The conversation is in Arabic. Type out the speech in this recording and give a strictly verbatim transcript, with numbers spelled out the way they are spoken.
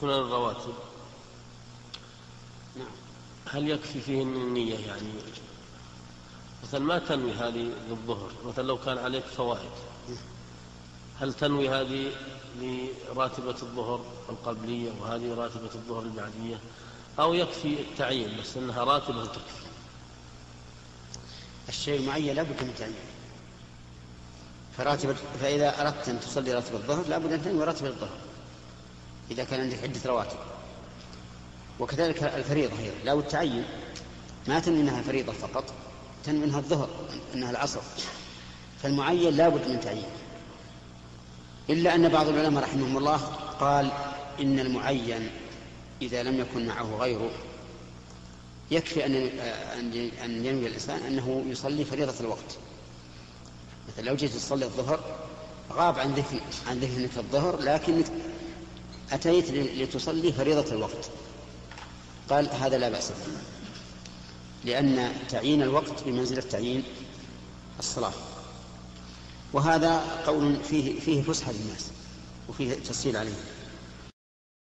سنن الرواتب نعم هل يكفي فيهن النية؟ يعني مثلا ما تنوي هذه للظهر، مثلا لو كان عليك فوائد هل تنوي هذه لراتبة الظهر القبلية وهذه راتبة الظهر البعدية، أو يكفي التعيين بس أنها راتبة تكفي؟ الشيء المعين لا بد من تعيينه، فراتبة فإذا أردت أن تصلي راتب الظهر لا بد أن تنوي راتب الظهر إذا كان عندك عدة رواتب، وكذلك الفريضة هي لا بد تعين، ما تنوي أنها فريضة فقط، تنوي أنها الظهر أنها العصر، فالمعين لا بد من تعيينه. إلا أن بعض العلماء رحمهم الله قال إن المعين إذا لم يكن معه غيره يكفي أن ينوي الإنسان أنه يصلي فريضة الوقت. مثلا لو جيت تصلي الظهر غاب عن ذهنك عن ذهنك الظهر لكن أتيت لتصلي فريضة الوقت، قال هذا لا بأس به، لأن تعيين الوقت بمنزلة تعيين الصلاة. وهذا قول فيه فيه فسحة للناس وفيه تسهيل عليهم.